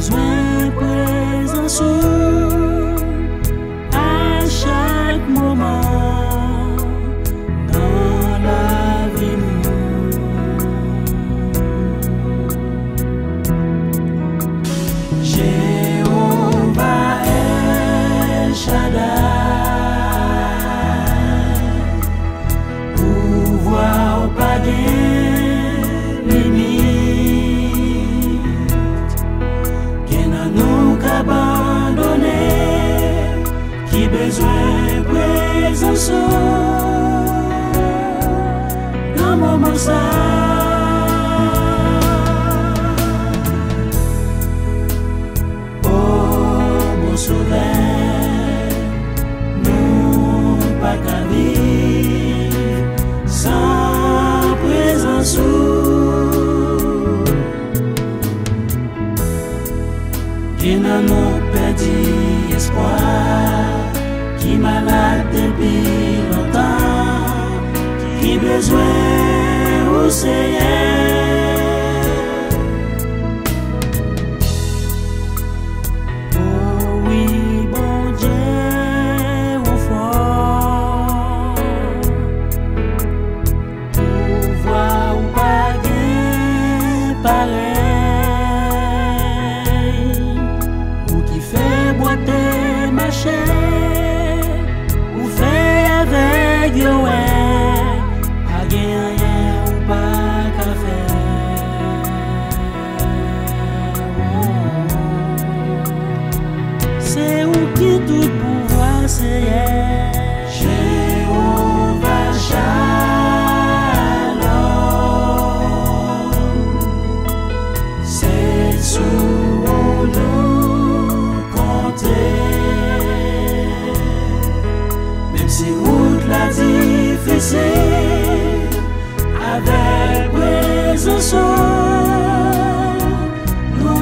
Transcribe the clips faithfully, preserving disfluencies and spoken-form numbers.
Pois ma présentation à chaque moment dans la vie nous. Jéhovah El Shaddai, pouvoir pas des limites. Besoin présence dans mon mensonge.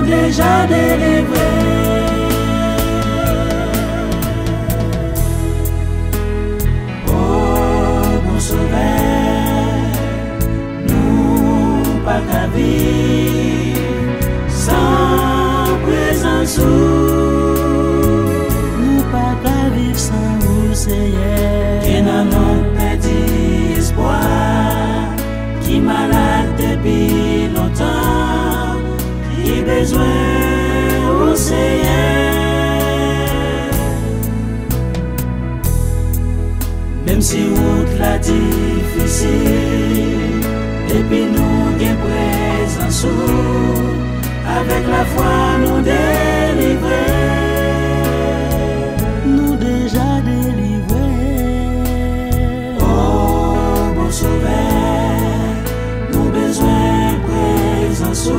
Déjà délivré, oh mon sauveur, nous pas qu'à vivre sans présence, nous pas qu'à vivre sans vous Seigneur, qui n'a non perdu espoir, qui malade depuis longtemps. Qui besoin au Seigneur, même si route la difficile, depuis nous gain présence, avec la foi nous délivrer, nous déjà délivrés. Oh bon sauveur, nous besoin présence.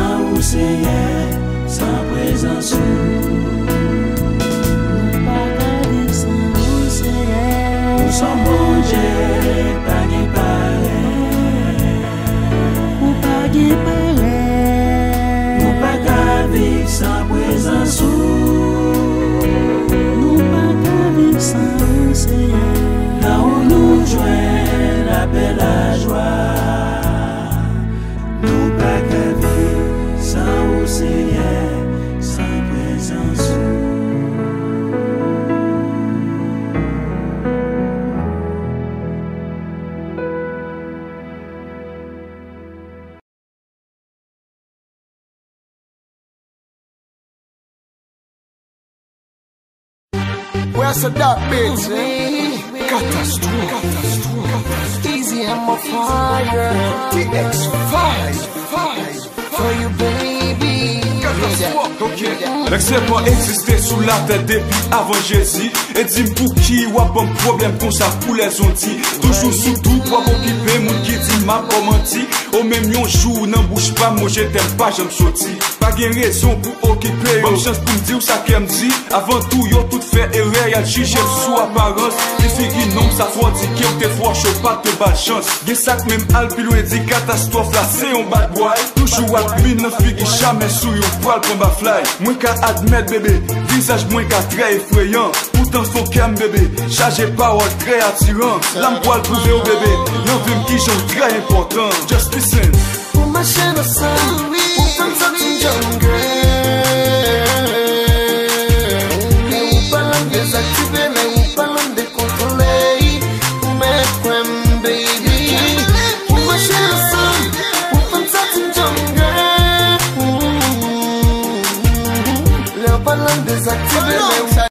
Sans vous, Seigneur, sans présence. Where's that bitch? Catastrophe. Easy, I'm on fire. T X five for you, baby. L'accès pas exister sous la tête depuis avant Jésus. Et dis-moi pour qui ou a bon problème comme ça pour les ontis. Toujours sous tout, pour m'occuper, moun qui dit m'a pas menti. Au même yon jour, n'en bouge pas, moi je t'aime pas, j'aime sorti. Pas gain raison pour occuper, bonne chance pour me dire ça qu'elle me dit. Avant tout, yo tout fait erreur, y'a jugé sous apparence. Les filles non, ça faut dire qui ont tes froid, je pas te bas chance. Y'a ça que même Alpilou et dit catastrophe là, c'est un bad boy. Toujours à lui, n'en fille qui jamais souillou. Poil comme un fly, moins qu'à admettre bébé, visage moins qu'à très effrayant. Pourtant son calme bébé, chargé parole très attirant. L'âme poil trouvé au bébé, l'envime qui joue très important. Just listen. Pour ma chaîne au salary, pour ton sortie young girl. Mais ou pas l'homme désactivé, mais ou pas l'homme décontrôlé. Pour mettre un baby. Pour ma chaîne au salary, pour ton sortie young girl. Désactivé,